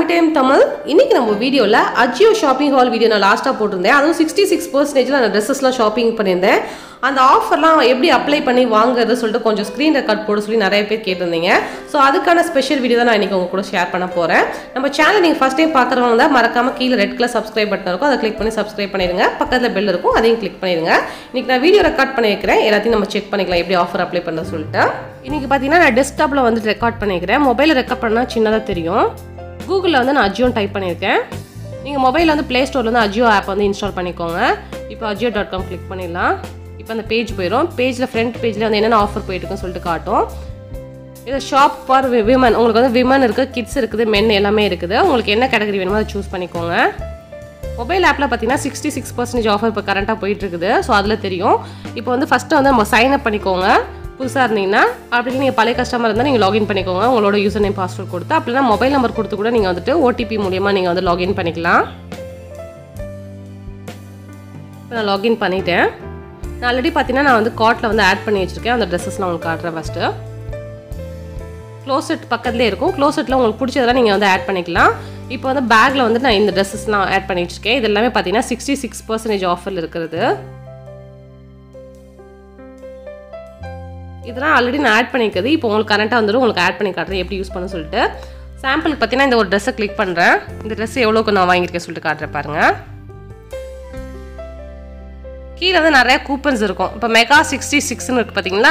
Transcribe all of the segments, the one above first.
Welcome to Tamil. In this video, we have Ajio shopping haul video. Last time, 66% of dresses shopping. And the offer எப்படி apply பண்ணி வாங்குறது சொல்லிட்டு கொஞ்சம் screen record போட சொல்லி நிறைய பேர் கேட்டிருந்தீங்க சோ அதுக்கான ஸ்பெஷல் வீடியோ தான் நான் இன்னைக்கு உங்க கூட ஷேர் பண்ண போறேன் நம்ம சேனலை நீங்க first time பார்க்கறவங்க மறக்காம கீழ ரெட் கலர் subscribe பட்டன் இருக்கும் அதை click பண்ணி subscribe பண்ணிடுங்க பக்கத்துல bell இருக்கும் அதையும் click பண்ணிடுங்க இன்னைக்கு நான் வீடியோ ரெக்கார்ட் பண்ணி வைக்கிறேன் எல்லாத்தையும் நம்ம செக் பண்ணிக்கலாம் எப்படி ஆஃபர் அப்ளை பண்ணது சொல்லிட்டு இன்னைக்கு பாத்தீங்கன்னா நான் டெஸ்க்டாப்ல வந்து ரெக்கார்ட் பண்ணிக்கிறேன் மொபைல்ல ரெக்கார்ட் பண்ணா சின்னதா தெரியும் Google வந்து நான் Ajio டைப் பண்ணிருக்கேன் நீங்க மொபைல்ல வந்து Play Store ல வந்து Ajio ஆப் வந்து இன்ஸ்டால் பண்ணிக்கோங்க இப்போ ajio.com click பண்ணிடலாம் இப்போ அந்த பேஜ் போயிரோம் பேஜ்ல फ्रंट பேஜ்ல வந்து என்னென்ன ஆஃபர் போயிட்டு இருக்குன்னு சொல்லிட்டு காட்டும் இது ஷாப் ஃபார் விமன் உங்களுக்கு வந்து விமன் இருக்கு கிட்ஸ் இருக்குது men எல்லாமே இருக்குது உங்களுக்கு என்ன கேட்டகரி வேணுமோ அதை சூஸ் பண்ணிக்கோங்க மொபைல் ஆப்ல பாத்தீங்கன்னா 66% ஆஃபர் இப்ப கரண்டா போயிட்டு இருக்குது சோ அதுல தெரியும் இப்போ வந்து ஃபர்ஸ்ட் வந்து நம்ம சைன் அப் பண்ணிக்கோங்க புதுசா இருந்தீங்கன்னா அப்படி நீங்க பழைய கஸ்டமரா இருந்தா நீங்க லாகின் பண்ணிக்கோங்க உங்களோட யூசர் நேம் பாஸ்வேர்ட் கொடுத்து அப்படினா மொபைல் நம்பர் கொடுத்து கூட நீங்க வந்துட்டு OTP மூலமா நீங்க வந்து லாகின் பண்ணிக்கலாம் நான் லாகின் பண்ணிட்டேன் I already added cart and the dresses first. Closet is closet you add the bag add the dresses add 66% offer already add current use sample dress click dress கீழ வந்து நிறைய coupons இருக்கும். இப்போ MEGA66 ன்னு இருக்கு பாத்தீங்களா?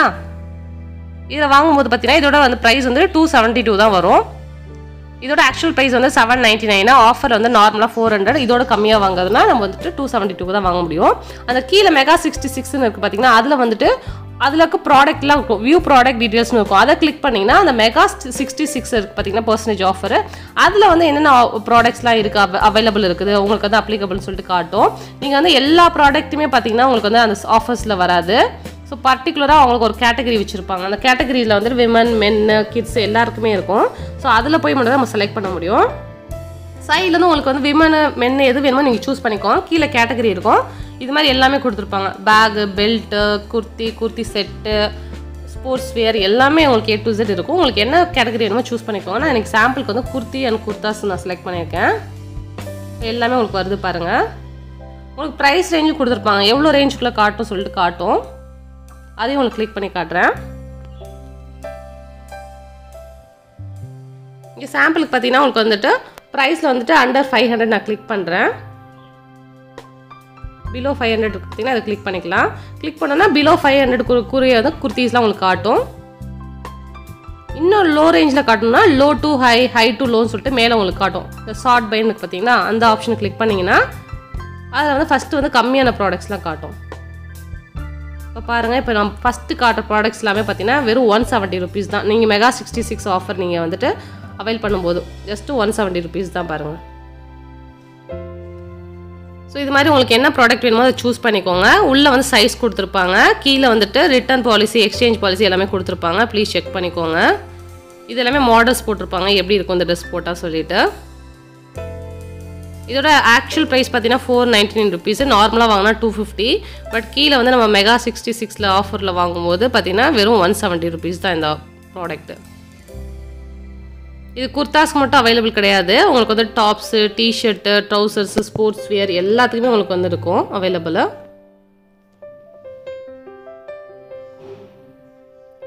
இத வாங்கும்போது பாத்தீங்கன்னா இதோட வந்து price வந்து 272 தான் வரும். இதோட actual price வந்து 799 ஆஃபர் வந்து நார்மலா 400 இதோட கம்மியா வாங்குறதுனா நம்ம வந்துட்டு 272 தான் வாங்க முடியும். அந்த கீழ MEGA66 ன்னு இருக்கு பாத்தீங்களா? அதுல வந்துட்டு அதுலக்கு ப்ராடக்ட்லாம் இருக்கும். view product details ன்னு இருக்கும். அத கிளிக் பண்ணீங்கன்னா அந்த MEGA66 இருக்கு பாத்தீங்கன்னா percentage ஆஃபர். அதுல வந்து என்னென்ன ப்ராடக்ட்ஸ்லாம் இருக்கு அவேilable இருக்குது உங்களுக்கு வந்து applicable னு சொல்லிட்டு காட்டும். நீங்க வந்து எல்லா ப்ராடக்ட்டுமே பாத்தீங்கன்னா உங்களுக்கு வந்து அந்த ஆஃபர்ஸ்ல வராது. சோ particular-ஆ உங்களுக்கு ஒரு கேட்டகரி வச்சிருப்பாங்க. அந்த கேட்டகரியில வந்து women, men, kids எல்லாருக்குமே இருக்கும். சோ அதுல போய் மட்டும் நம்ம செலக்ட் பண்ண முடியும். சைடுல வந்து உங்களுக்கு வந்து women, men எது வேணுமோ நீங்க choose பண்ணிக்கோங்க. கீழ கேட்டகரி இருக்கும். இது மாதிரி எல்லாமே கொடுத்திருப்பாங்க bag belt kurti set sports wear எல்லாமே உங்களுக்கு A to Z இருக்கும் உங்களுக்கு என்ன கேட்டகரி வேணுமோ चूஸ் பண்ணிக்கோங்க நான் எனக்கு சாம்பிளுக்கு வந்து kurti and kurtas நான் செலக்ட் பண்ணிருக்கேன் எல்லாமே உங்களுக்கு வருது பாருங்க உங்களுக்கு price range கொடுத்திருப்பாங்க எவ்வளவு ரேஞ்சுக்குள்ள காட்டும் சொல்லிட்டு காட்டும் அதையும் உங்களுக்கு click பண்ணி காட்றேன் இந்த சாம்பிளுக்கு பாத்தீங்கன்னா உங்களுக்கு வந்துட்டு priceல வந்துட்டு under 500 நான் click பண்றேன் below 500 இருக்குதுன்னா அத click பண்ணிக்கலாம் click பண்ணனா below 500 குரிய வந்து kurtisலாம் உங்களுக்கு காட்டும் இன்னும் low rangeல காட்டும்னா low to high high to low னு சொல்லிட்டு மேல உங்களுக்கு காட்டும் the sort by னு பாத்தீங்கன்னா அந்த ஆப்ஷன் click பண்ணீங்கனா அதுல வந்து first வந்து கம்மியான productsலாம் காட்டும் இப்ப பாருங்க இப்ப நான் first காட்ட products எல்லாமே பாத்தீனா வெறும் 170 rupees தான் நீங்க MEGA66 offer நீங்க வந்துட்டு avail பண்ணும்போது just 170 rupees தான் பாருங்க So, this is என்ன ப்ராடக்ட் வேணுமோ அதை चूஸ் பண்ணிக்கோங்க உள்ள வந்து சைஸ் கொடுத்திருப்பாங்க கீழ வந்துட்டு ரிட்டர்ன் பாலிசி எக்ஸ்சேஞ்ச் பாலிசி எல்லாமே கொடுத்திருப்பாங்க ப்ளீஸ் செக் பண்ணிக்கோங்க இது எல்லாமே மாடல்ஸ் போட்டுருப்பாங்க எப்படி இருக்கும் இந்த Dress போட்டா சொல்லிட்டு இதோட actual price பாத்தீனா 499 rupees நார்மலா வாங்குனா 250 பட் கீழ வந்து நம்ம MEGA66 ல ஆஃபர்ல வாங்கும்போது பாத்தீனா வெறும் 170 rupees தான் இந்த ப்ராடக்ட் இது kurtas மட்டும் அவேilable கிடையாது உங்களுக்கு வந்து tops T-shirt trousers sports wear எல்லாத்துக்குமே உங்களுக்கு வந்து இருக்கும் அவேilable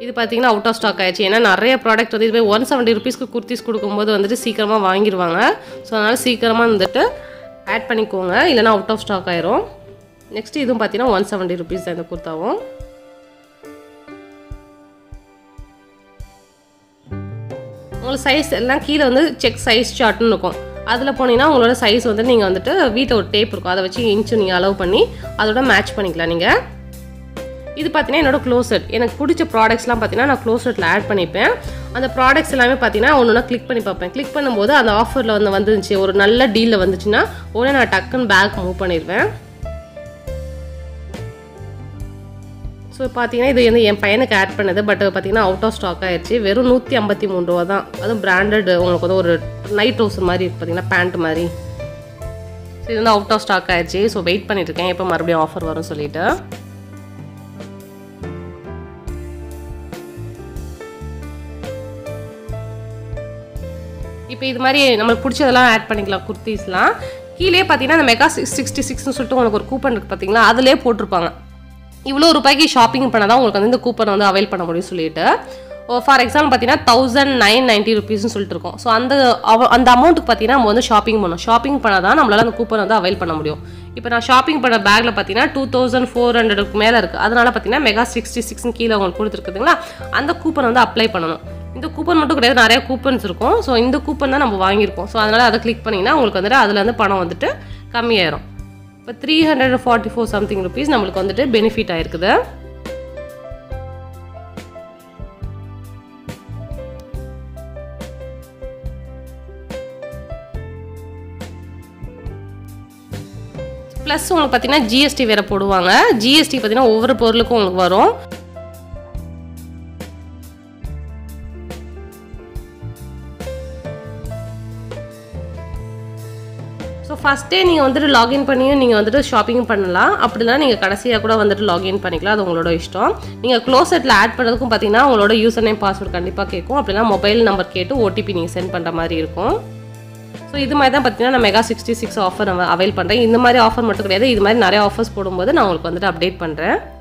இது பாத்தீங்கன்னா அவுட் ஆஃப் ஸ்டாக் ஆயிச்சு ஏன்னா நிறைய ப்ராடக்ட் வந்து இது 170 ரூபீஸ்க்கு kurtis கொடுக்கும்போது வந்துட்டு சீக்கிரமா வாங்கிடுவாங்க சோ அதனால சீக்கிரமா வந்துட்டு ஆட் பண்ணிக்கோங்க இல்லனா அவுட் ஆஃப் ஸ்டாக் ஆயிரும் நெக்ஸ்ட் இதுவும் பாத்தீங்கன்னா 170 ரூபீஸ் தான் இந்த kurtaவும் உங்க சைஸ் எல்லாம் கீழ வந்து செக் சைஸ் சார்ட்னு இருக்கும் அதுல போனீனா உங்களோட சைஸ் வந்து நீங்க வந்துட்டு வீட்ட ஒரு டேப் இருக்கும் அத வச்சு இன்ச் நீங்க அலோவ் பண்ணி அதோட மேட்ச் பண்ணிக்கலாம் நீங்க இது பாத்தீனா என்னோட க்ளோசெட் எனக்கு பிடிச்ச ப்ராடக்ட்ஸ்லாம் பாத்தீனா நான் க்ளோசெட்ல ஆட் பண்ணிப்பேன் அந்த ப்ராடக்ட்ஸ் எல்லாமே பாத்தீனா ஒவ்வொண்ணா click பண்ணி பாப்பேன் click பண்ணும்போது அந்த ஆஃபர்ல வந்து வந்துச்சு ஒரு நல்ல டீல்ல வந்துச்சுனா உடனே நான் டக்கன் பேக் மூவ் பண்ணிடுவேன் சோ பாத்தீனா இது என்ன என் பையனுக்கு ஆட் பண்ணது பட் பாத்தீனா அவுட் ஆஃப் ஸ்டாக் ஆயிருச்சு வெறும் 153 ரூபாய் தான் அது பிராண்டட் உங்களுக்கு வந்து ஒரு நைட் ட்ரவுசர் மாதிரி இருக்கு பாத்தீனா பேண்ட் மாதிரி சோ இது வந்து அவுட் ஆஃப் ஸ்டாக் ஆயிருச்சு சோ வெயிட் பண்ணிட்டு இருக்கேன் எப்ப மறுபடியும் ஆஃபர் வரும் சொல்லிட்டு இப்போ இது மாதிரி நமக்கு பிடிச்சதெல்லாம் ஆட் பண்ணிக்கலாம் குர்தீஸ்லாம். கீழே பார்த்தீங்கன்னா அந்த மெகா 66ன்னு சொல்லிட்டு உங்களுக்கு ஒரு கூப்பன் இருக்குது பார்த்தீங்களா, அதிலே போட்டிருப்பாங்க இவ்வளோ ரூபாய்க்கு ஷாப்பிங் பண்ணால் தான் உங்களுக்கு வந்து இந்த கூப்பனை வந்து அவைல் பண்ண முடியும்னு சொல்லிட்டு. ஃபார் எக்ஸாம்பிள் பார்த்தீங்கன்னா 1990 ருபீஸ்ன்னு சொல்லிட்டு இருக்கோம். ஸோ அந்த அமௌண்ட்டுக்கு பார்த்தீங்கன்னா நம்ம வந்து ஷாப்பிங் பண்ணணும். ஷாப்பிங் பண்ணால் தான் நம்மளால் அந்த கூப்பனை வந்து அவைல் பண்ண முடியும். இப்போ நான் ஷாப்பிங் பண்ண பேக்கில் பார்த்தீங்கன்னா 2400க்கு மேலே இருக்குது. அதனால் பார்த்தீங்கன்னா மெகா 66 கீழே உங்களுக்கு கொடுத்துருக்குதுங்களா, அந்த கூப்பனை வந்து அப்ளை பண்ணணும். இந்த கூப்பன் மட்டும் கிடையாது, நிறைய கூப்பன்ஸ் இருக்கும். ஸோ இந்த கூப்பன் தான் நம்ம வாங்கியிருப்போம். ஸோ அதனால் அதை கிளிக் பண்ணிங்கன்னா உங்களுக்கு வந்துட்டு அதுலேருந்து பணம் வந்துட்டு கம்மியாயிரும். இப்போ 344 சம்திங் ருபீஸ் நம்மளுக்கு வந்துட்டு பெனிஃபிட் ஆகிருக்குது. ப்ளஸ் உங்களுக்கு பார்த்தீங்கன்னா ஜிஎஸ்டி வேறு போடுவாங்க. ஜிஎஸ்டி பார்த்தீங்கன்னா ஒவ்வொரு பொருளுக்கும் உங்களுக்கு வரும். ஸோ ஃபஸ்ட்டே நீங்கள் வந்துட்டு லாகின் பண்ணியும் நீங்கள் வந்துட்டு ஷாப்பிங் பண்ணலாம். அப்படிலாம் நீங்கள் கடைசியாக கூட வந்துட்டு லாகின் பண்ணிக்கலாம், அது உங்களோட இஷ்டம். நீங்கள் க்ளோசெட்டில் ஆட் பண்ணுறதுக்கும் பார்த்தீங்கன்னா உங்களோட யூசர் நேம் பாஸ்வேர்டு கண்டிப்பாக கேட்கும். அப்படிலாம் மொபைல் நம்பர் கேட்டு ஓடிபி நீங்கள் சென்ட் பண்ணுற மாதிரி இருக்கும். ஸோ இது மாதிரி தான் பார்த்தீங்கன்னா நான் மெகா 66 ஆஃபர் அவைல் பண்ணுறேன். இந்த மாதிரி ஆஃபர் மட்டும் கிடையாது, இது மாதிரி நிறைய ஆஃபர்ஸ் போடும்போது நான் உங்களுக்கு வந்துட்டு அப்டேட் பண்ணுறேன்.